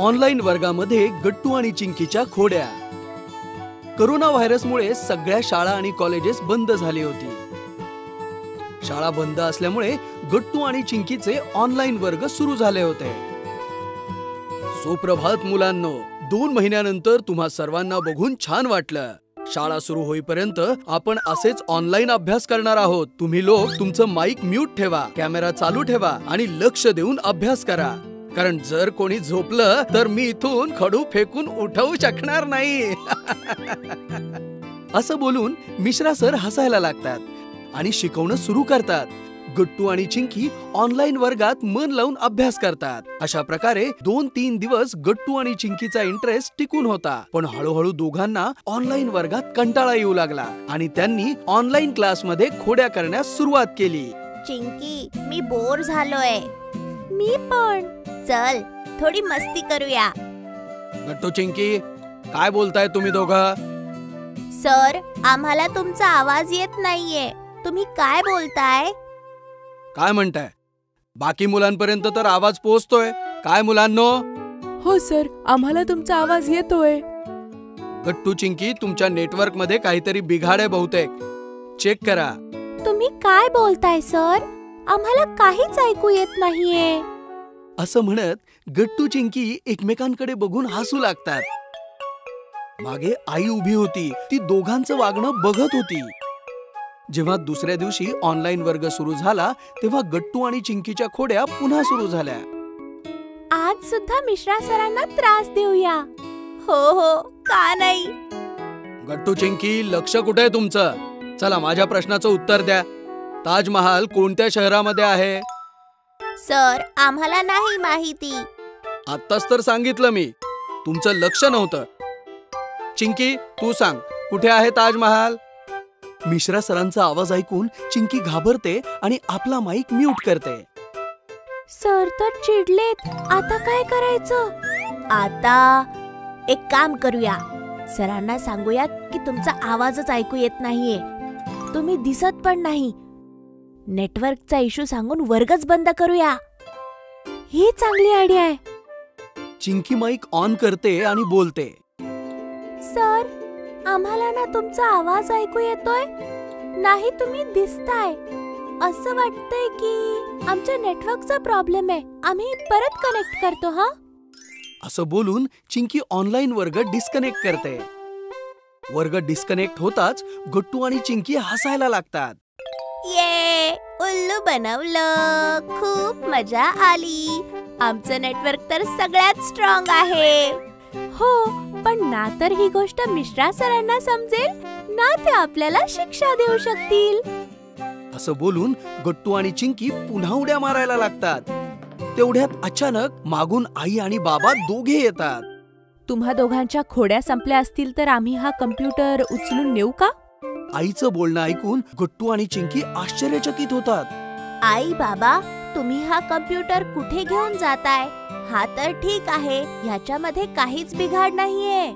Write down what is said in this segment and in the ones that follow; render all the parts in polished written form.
Online वर्गामध्ये गट्टू आणि चिंकीच्या खोड्या। Corona व्हायरसमुळे सगळ्या शाळा आणि कॉलेजेस बंद झाली होती। शाळा बंद असल्यामुळे गट्टू आणि चिंकीचे ऑनलाइन वर्ग सुरू झाले होते। सुप्रभात मुलांनो, 2 महिन्यानंतर तुम्हा सर्वांना बघून छान वाटलं। शाळा सुरू होईपर्यंत आपण असेच ऑनलाइन अभ्यास करणार आहोत। तुम्ही लोक तुमचं माईक म्यूट ठेवा, कॅमेरा चालू ठेवा आणि लक्ष देऊन अभ्यास करा, कारण जर कोणी झोपलं तर मी इथून खडू फेकून उठवू शकणार नाही। असं बोलून मिश्रा सर हसायला लागतात आणि शिकवणं सुरू करतात। गट्टू आणि चिंकी ऑनलाइन वर्गात मन लावून अभ्यास करतात। अशा प्रकारे 2-3 दिवस गट्टू आणि चिंकीचा इंटरेस्ट टिकून होता, पण हळूहळू दोघांना ऑनलाइन वर्गात कंटाळा येऊ लागला आणि त्यांनी ऑनलाइन क्लास मध्ये खोड्या करण्यास सुरुवात केली। चिंकी, मी बोर झालोय। मी पण। चल थोडी मस्ती करूया। गट्टू चिंकी, काय बोलताय तुम्ही दोघं? सर, आम्हाला तुमचा आवाज येत नाहीये, तुम्ही काय बोलताय? काय म्हणताय? बाकी मुलांपर्यंत तर आवाज पोहोचतोय काय मुलांनो? हो सर, आम्हाला तुमचा आवाज येतोय। गट्टू चिंकी, तुमच्या नेटवर्क मध्ये काहीतरी बिघाड आहे बहुतेक, चेक करा। तुम्ही काय बोलताय सर? आम्हाला काहीच ऐकू येत नाहीये। असं म्हणत गट्टू चिंकी एकमेकांकडे बघून हसू लागतात। मागे आई उभी होती, ती दोघांचं वागणं बघत होती। जेव्हा दुसऱ्या दिवशी ऑनलाइन वर्ग सुरू झाला तेव्हा गट्टू आणि चिंकीच्या खोड्या पुन्हा सुरू झाल्या। आज सुद्धा मिश्रा सरांना त्रास देऊया। हो हो, का नाही? गट्टू चिंकी, लक्ष कुठे आहे तुमचं? चला माझ्या प्रश्नाचं उत्तर द्या। ताजमहाल कोणत्या शहरामध्ये आहे? सर, आम्हाला नाही माहिती। आत्ताच तर सांगितलं मी, तुमचं लक्ष नव्हतं। चिंकी, तू सांग कुठे आहे ताजमहाल? मिश्रा सरांचा आवाज ऐकून चिंकी घाबरते आणि आपला माईक म्यूट करते। सर तर चिडलेत, आता काय करायचं? आता एक काम करूया, सरांना सांगूया की तुमचा आवाजच ऐकू येत नाहीये, तुम्ही दिसत पण नाही, नेटवर्कचा इश्यू सांगून वर्गच बंद करूया। ही चांगली आयडिया आहे। चिंकी माईक ऑन करते आणि बोलते। सर, आम्हाला ना तुमचा आवाज ऐकू येतोय, नाही तुम्ही दिसताय। असं वाटतंय की आमच्या नेटवर्कचा प्रॉब्लेम आहे, आम्ही परत कनेक्ट करतो। हा, असं बोलून चिंकी ऑनलाइन वर्ग डिस्कनेक्ट करते। वर्ग डिस्कनेक्ट होताच गट्टू आणि चिंकी हसायला लागतात। ये उल्लू बनवलं, खूप मजा आली। आमचं नेटवर्क तर सगळ्यात स्ट्रॉंग आहे। हो, पण ना तर ही गोष्ट मिश्रा सरांना समजेल ना ते आपल्याला शिक्षा देऊ शकतील। असं बोलून गट्टू आणि चिंकी पुन्हा उड्या मारायला लागतात। तेवढ्यात अचानक मागून आई आणि बाबा दोघे येतात। तुम्हा दोघांच्या खोड्या संपल्या असतील तर आम्ही हा कम्प्युटर उचलून नेऊ का? आईचं बोलणं ऐकून गट्टू आणि चिंकी आश्चर्यचकित होतात। आई बाबा, तुम्ही हा कम्प्युटर कुठे घेऊन जाताय? हा तर ठीक आहे, ह्याच्यामध्ये काहीच बिघाड नाहीये।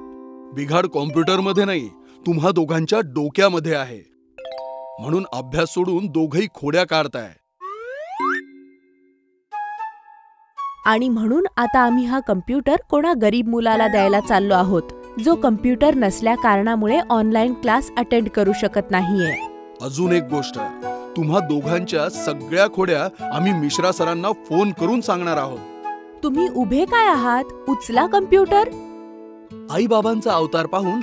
बिघाड कॉम्प्युटर मध्ये नाही, तुम्हा दोघांच्या डोक्यामध्ये आहे, म्हणून अभ्यास सोडून दोघही खोड्या काढताय। आणि म्हणून आता आम्ही हा कम्प्युटर कोणा गरीब मुलाला द्यायला चाललो आहोत, जो कम्प्युटर नसल्या कारणामुळे ऑनलाइन क्लास अटेंड करू शकत नाहीये। अजून एक गोष्ट, तुम्हा दोघांच्या सगळ्या खोड्या आम्ही मिश्रा सरांना फोन करून सांगणार आहोत। तुम्ही उभे काय आहात? उचला कम्प्युटर। आई बाबांचा अवतार पाहून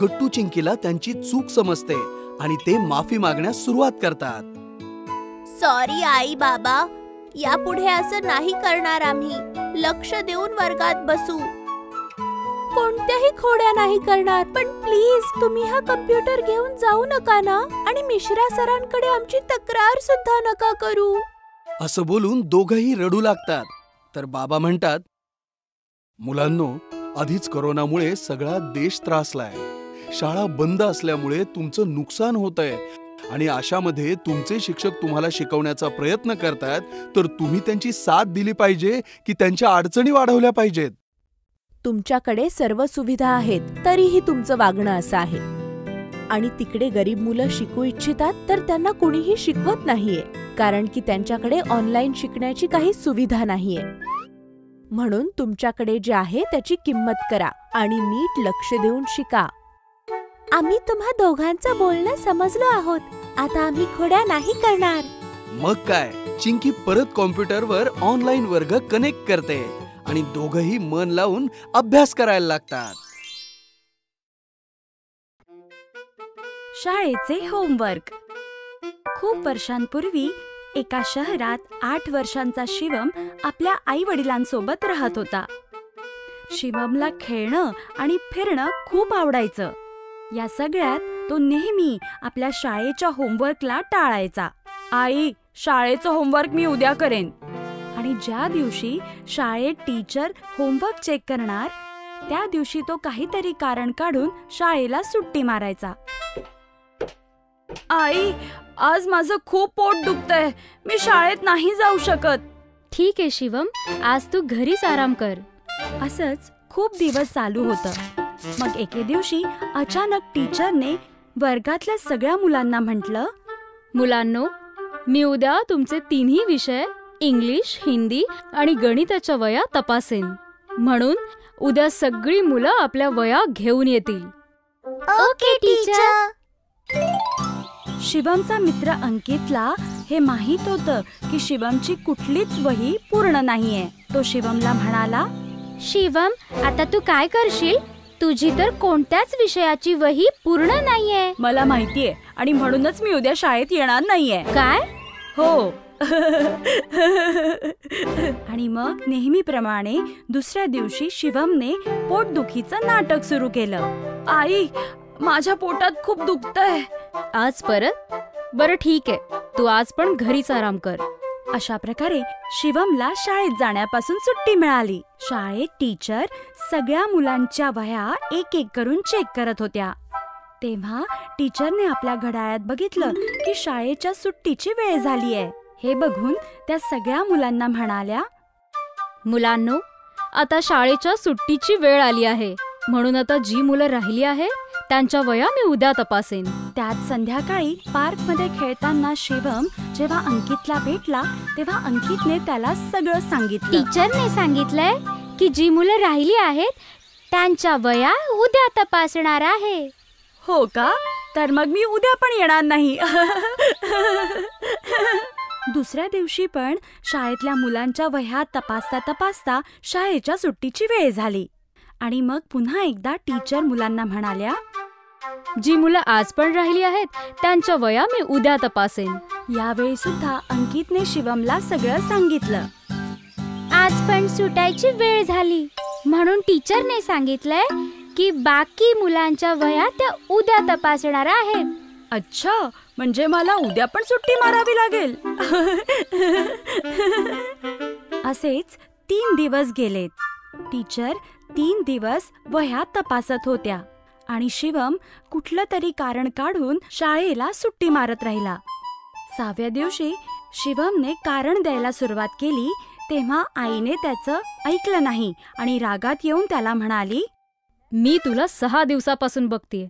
गट्टू चिंकीला त्यांची चूक समजते आणि ते माफी मागण्यास सुरुवात करतात। सॉरी आई बाबा, यापुढे असं नाही करणार आम्ही, लक्ष देऊन वर्गात बसू, कोणत्याही खोड्या नाही करणार। पण प्लीज तुम्ही हा कम्प्युटर घेऊन जाऊ नका ना, आणि मिश्रा सरांकडे आमची तक्रार सुद्धा नका करू। असं बोलून दोघही रडू लागतात। तर बाबा म्हणतात, मुलांनो, आधीच कोरोनामुळे सगळा देश त्रासलाय, शाळा बंद असल्यामुळे तुमचं नुकसान होतंय आणि अशामध्ये तुमचे शिक्षक तुम्हाला शिकवण्याचा प्रयत्न करतात, तर तुम्ही त्यांची साथ दिली पाहिजे की त्यांच्या अडचणी वाढवल्या पाहिजेत। तुमच्याकडे सर्व सुविधा आहेत तरीही तुमचं वागणं असं आहे, आणि तिकडे गरीब मुलं शिकू इच्छितात तर त्यांना कोणीही शिकवत नाहीये, कारण की त्यांच्याकडे ऑनलाइन शिकण्याची काही सुविधा नाहीये। म्हणून तुमच्याकडे जे आहे त्याची किंमत करा आणि नीट लक्ष देऊन शिका. आम्ही तुम्हा दोघांचं बोलणं समजलो आहोत. आता आम्ही खोड्या नाही करणार. मग काय, चिंकी परत कॉम्प्युटरवर ऑनलाइन वर्ग कनेक्ट करते आणि दोघंही मन लावून अभ्यास करायला लागतात. शाळेचे होमवर्क. खूप वर्षांपूर्वी एका शहरात 8 वर्षांचा शिवम आपल्या आई वडिलांसोबत राहत होता. शिवमला खेळणं आणि फिरणं खूप आवडायचं. या सगळ्यात तो नेहमी आपल्या शाळेच्या होमवर्कला टाळायचा. आई, शाळेचं होमवर्क मी उद्या करेन. आणि ज्या दिवशी शाळेत टीचर होमवर्क चेक करणार त्या दिवशी तो काहीतरी कारण काढून शाळेला सुट्टी मारायचा. आई, आज माझं खूप पोट दुखतंय, मी शाळेत नाही जाऊ शकत. ठीक आहे शिवम, आज तू घरीच आराम कर. असंच खूप दिवस चालू होतं. मग एके दिवशी अचानक टीचरने वर्गातल्या सगळ्या मुलांना म्हटलं, मुलांनो, मी उद्या तुमचे 3ही विषय इंग्लिश, हिंदी आणि गणिताच्या वया तपासेन. म्हणून उद्या सगळी मुलं आपल्या वया घेऊन येतील. Okay teacher. शिवमचा मित्र अंकितला हे माहित होतं की शिवमची कुठलीच वही पूर्ण नाहीये. तो शिवमला म्हणाला, शिवम, आता तू काय करशील? तुझी तर कोणत्याच विषयाची वही पूर्ण नाहीये. मला माहितीये आणि म्हणूनच मी उद्या शाळेत येणार नाहीये. काय? हो. आणि मग नेहमीप्रमाणे दुसऱ्या दिवशी शिवमने पोटदुखीचं नाटक सुरू केलं. आई, माझ्या पोटात खूप दुखतंय. आज परत? बरं ठीक आहे, तू आज पण घरीच आराम कर. अशा प्रकारे शिवमला शाळेत जाण्यापासून सुट्टी मिळाली. शाळेत टीचर सगळ्या मुलांच्या वह्या एक एक करून चेक करत होत्या. तेव्हा टीचरने आपल्या घड्याळात बघितलं की शाळेच्या सुट्टीची वेळ झाली आहे. हे बघून त्या सगळ्या मुलांना म्हणाल्या, मुलांनो, आता शाळेच्या सुट्टीची वेळ आली आहे. म्हणून आता जी मुलं राहिली आहे त्यांच्या वया मी उद्या तपासेन. त्यात संध्याकाळी पार्कमध्ये खेळताना शिवम जेव्हा अंकितला भेटला तेव्हा अंकितने त्याला सगळं सांगितलं. टीचरने सांगितलंय की जी मुलं राहिली आहेत त्यांच्या वया उद्या तपासणार आहे. हो का? तर मग मी उद्या पण येणार नाही. दुसऱ्या दिवशी पण शाळेतल्या मुलांच्या वह्या तपासता तपासता शाळेच्या सुट्टीची वेळ झाली. आणि मग पुन्हा एकदा टीचर मुलांना म्हणाल्या, जी मुलं आज पण राहिली आहेत त्यांच्या वया मी उद्या तपासेन. यावेळी सुद्धा अंकितने शिवमला सगळं सांगितलं. आज पण सुटायची वेळ झाली म्हणून टीचरने सांगितलंय की बाकी मुलांच्या वया त्या उद्या तपासणार आहेत. अच्छा, म्हणजे मला उद्या पण सुट्टी मारावी लागेल. असेच 3 दिवस गेलेत. टीचर 3 दिवस वह्या तपासत होत्या आणि शिवम कुठलं तरी कारण काढून शाळेला सुट्टी मारत राहिला. 6व्या दिवशी शिवमने कारण द्यायला सुरुवात केली तेव्हा आईने त्याचं ऐकलं नाही आणि रागात येऊन त्याला म्हणाली, मी तुला 6 दिवसापासून बघतीये.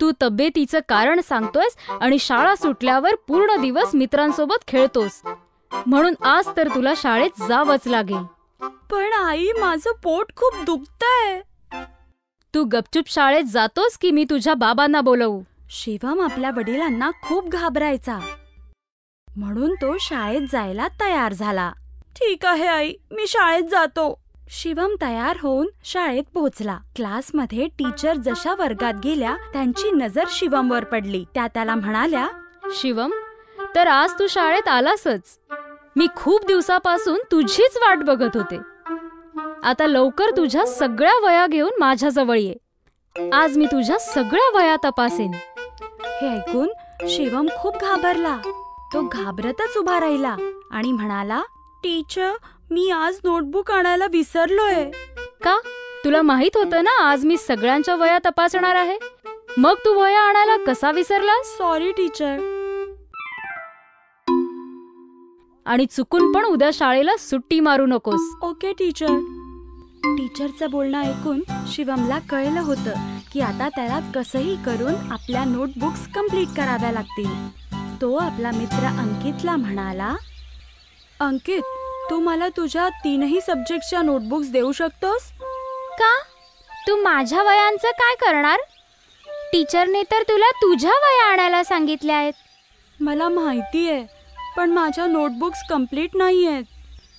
तू तब्येतीचं कारण सांगतोयस आणि शाळा सुटल्यावर पूर्ण दिवस मित्रांसोबत खेळतोस. म्हणून आज तर तुला शाळेत जावंच लागेल. पण आई, माझं पोट खूप दुखतंय. तू गपचूप शाळेत जातोस की मी तुझ्या बाबांना बोलवू? शिवम आपल्या वडिलांना खूप घाबरायचा म्हणून तो शाळेत जायला तयार झाला. ठीक आहे आई, मी शाळेत जातो. शिवम तयार होऊन शाळेत पोहोचला. क्लासमध्ये टीचर जशा वर्गात गेल्या त्यांची नजर शिवमवर पडली. त्या त्याला म्हणाल्या, शिवम, तर आज तू शाळेत आलासच. मी खूप दिवसापासून तुझीच वाट बघत होते. आता लवकर तुझ्या सगळ्या वया घेऊन माझ्याजवळ ये. आज मी तुझ्या सगळ्या वया तपासेन. हे ऐकून शिवम खूप घाबरला. तो घाबरतच उभा राहिला आणि म्हणाला, टीचर, मी आज नोटबुक आणायला विसरलोय. का? तुला माहित होतं ना आज मी सगळ्यांच्या वया तपासणार आहे. मग तू वया आणायला कसा विसरला? Sorry teacher. आणि चुकून पण उद्या शाळेला सुट्टी मारू नकोस. Okay teacher. टीचरचं बोलणं ऐकून शिवमला कळलं होतं की आता त्याला कसंही करून आपल्या नोटबुक्स कंप्लीट कराव्या लागतील. तो आपला मित्र अंकितला म्हणाला, अंकित, तू मला तुझ्या तीनही सब्जेक्टच्या नोटबुक्स देऊ शकतोस का? तू माझ्या वयांचं काय करणार? टीचरने तर तुला तुझ्या वया आणायला सांगितल्या आहेत. मला माहिती आहे, पण माझ्या नोटबुक्स कंप्लीट नाही आहेत,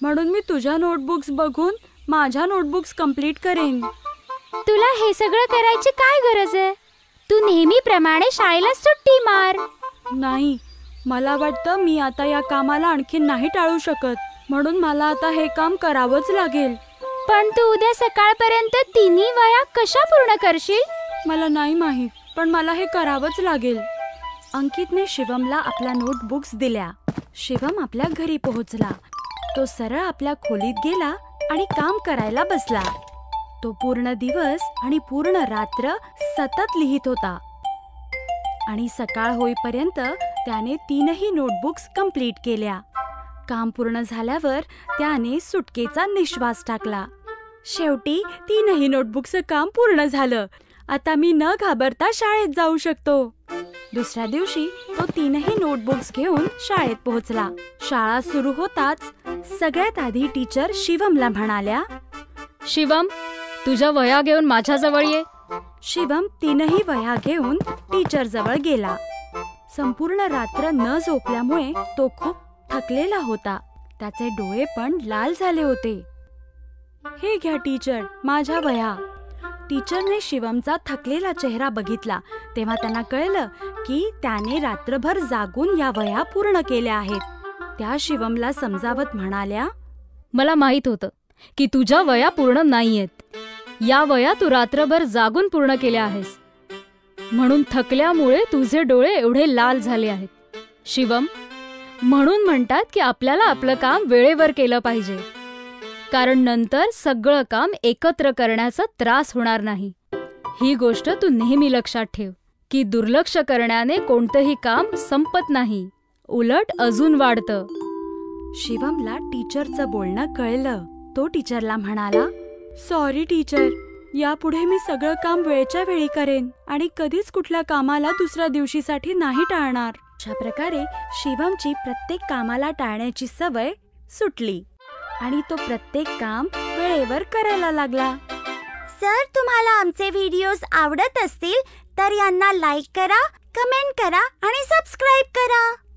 म्हणून मी तुझ्या नोटबुक्स बघून माझ्या नोटबुक्स कंप्लीट करेन. तुला हे सगळं करायची काय गरज आहे? तू नेहमीप्रमाणे शाळेला सुट्टी मार. नाही, मला वाटतं मी आता या कामाला आणखी नाही टाळू शकत, म्हणून मला आता हे काम करावंच लागेल. पण तू उद्या सकाळपर्यंत तिन्ही वया कशा पूर्ण करशील? मला नाही माहीत, पण मला हे करावंच लागेल. अंकितने शिवमला आपल्या नोटबुक्स दिल्या. शिवम आपल्या घरी पोहोचला. तो सरळ आपल्या खोलीत गेला आणि काम करायला बसला. तो पूर्ण दिवस आणि पूर्ण रात्र सतत लिहित होता आणि सकाळ होईपर्यंत त्याने तीनही नोटबुक्स कंप्लीट केल्या. काम पूर्ण झाल्यावर त्याने सुटकेचा निश्वास टाकला. शेवटी तीनही नोटबुक्सचं काम पूर्ण झालं. आता मी न घाबरता शाळेत जाऊ शकतो. दुसऱ्या दिवशी तो तीनही नोटबुक्स घेऊन शाळेत पोहोचला. शाळा सुरू होताच सगळ्यात आधी टीचर शिवमला म्हणाल्या, शिवम तुझ्या वया घेऊन माझ्याजवळ ये. शिवम तीनही वया घेऊन टीचर जवळ गेला. संपूर्ण रात्र न झोपल्यामुळे तो खूप थकलेला होता. त्याचे डोळे पण लाल झाले होते. हे घ्या टीचर, माझ्या वया. टीचरने शिवमचा थकलेला चेहरा बघितला तेव्हा त्यांना कळलं की त्याने रात्रभर जागून या वया पूर्ण केल्या आहेत. त्या शिवमला समजावत म्हणाल्या, मला माहित होतं की तुझ्या वया पूर्ण नाहीयेत. या वया तू रात्रभर जागून पूर्ण केल्या आहेस, म्हणून थकल्यामुळे तुझे डोळे एवढे लाल झाले आहेत. शिवम, म्हणून म्हणतात की आपल्याला आपलं काम वेळेवर केलं पाहिजे, कारण नंतर सगळं काम एकत्र करण्याचा त्रास होणार नाही. ही गोष्ट तू नेहमी लक्षात ठेव की दुर्लक्ष करण्याने कोणतंही काम संपत नाही, उलट अजून वाढतं. शिवमला टीचरचं बोलणं कळलं. तो टीचरला म्हणाला, सॉरी टीचर, यापुढे मी सगळं काम वेळच्या वेळी करेन आणि कधीच कुठल्या कामाला दुसऱ्या दिवशीसाठी नाही टाळणार. अशा प्रकारे शिवमची प्रत्येक कामाला टाळण्याची सवय सुटली आणि तो प्रत्येक काम वेळेवर करायला लागला. सर, तुम्हाला आमचे व्हिडिओज आवडत असतील तर यांना लाईक करा, कमेंट करा आणि सबस्क्राइब करा.